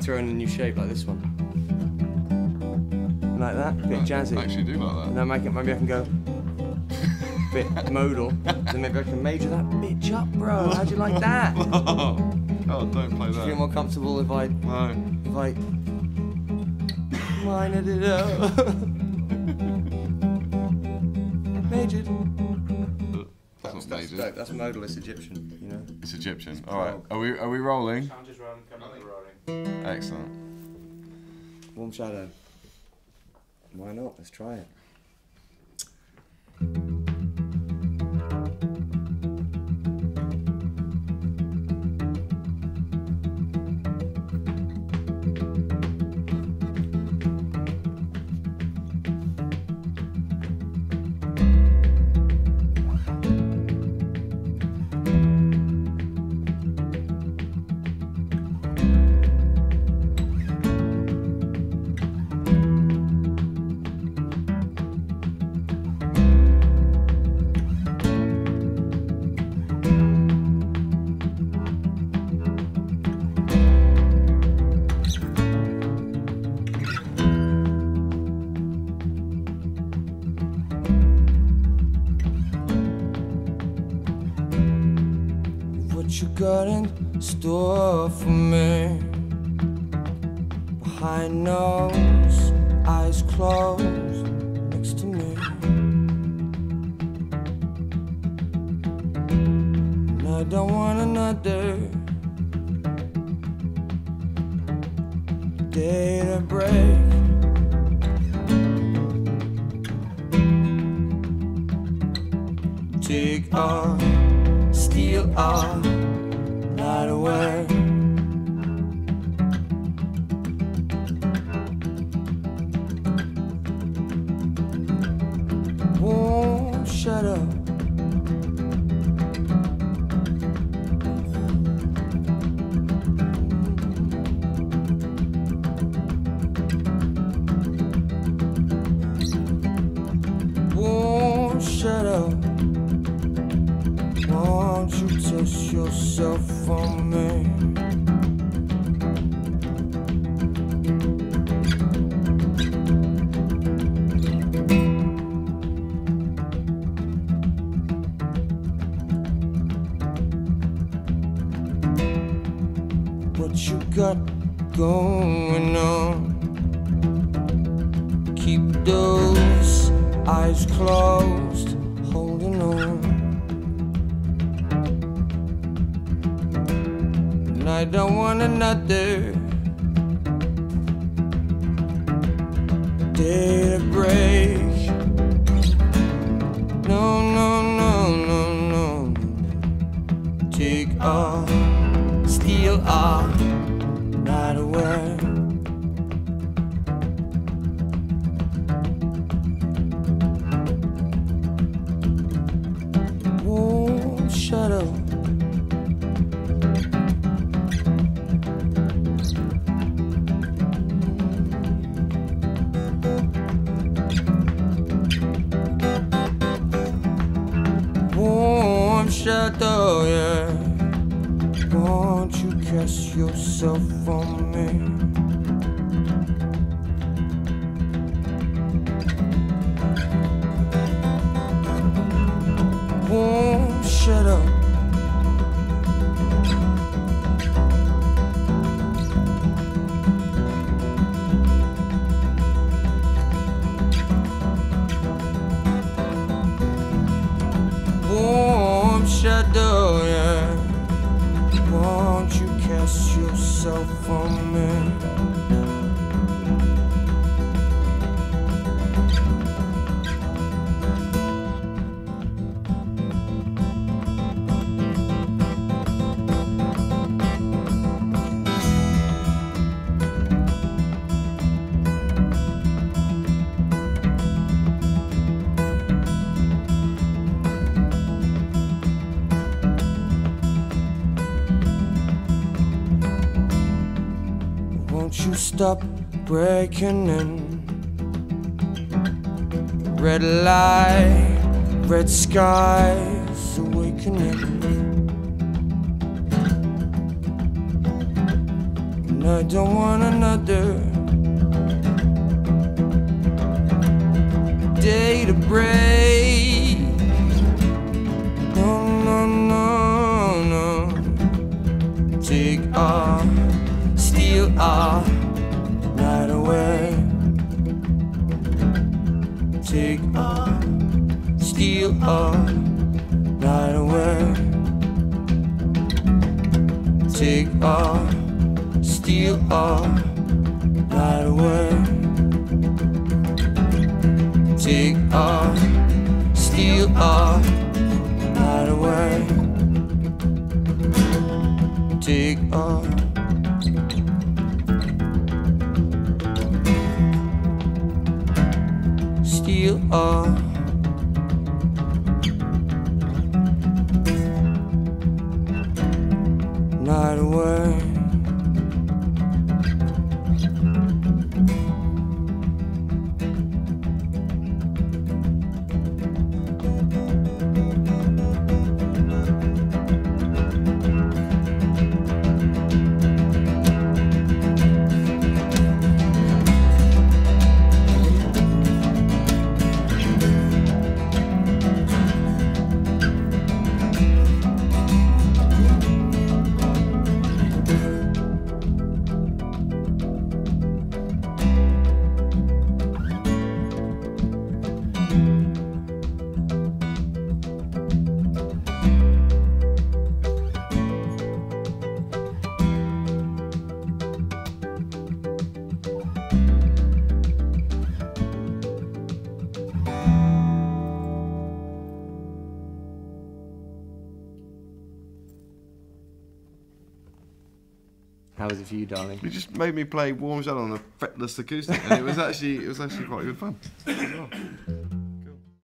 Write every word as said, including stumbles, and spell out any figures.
might throw in a new shape like this one. Like that, a bit I jazzy. I actually do like that. And then make it, maybe I can go a bit modal. Then maybe I can major that bitch up, bro. How'd you like that? Oh, don't play that. Do you feel more comfortable if I... No. If I... Minored it up. Majored. That's, that's, that's, that's modal, it's Egyptian, you know? It's Egyptian. It's All right, are we, are we rolling? Sound is rolling, come out rolling. Excellent. Warm Shadow. Why not? Let's try it. What you got in store for me? Behind nose, eyes closed, next to me. And I don't want another day to break. Take off, steal off, light away. Warm shadow. Warm shadow. Won't you test yourself on me? What you got going on? Keep those eyes closed, holding on. I don't want another day to break. No, no, no, no, no. Take off, steal off, light away. Warm shadow. Shadow, yeah. Won't you cast yourself on me? Warm shadow. Shadow, yeah. Won't you cast yourself on me? Won't you stop breaking in? Red light, red skies awakening. and I don't want another day to break. No, no, no, no. Take our, steal our night away. Take our, steal our night away. Take all, steal all, light away. Take all, steal all, light away. Take all. Steal all. Light away. How was it for you, darling? You just made me play Warm Shadow on a fretless acoustic, and it was actually it was actually quite good fun.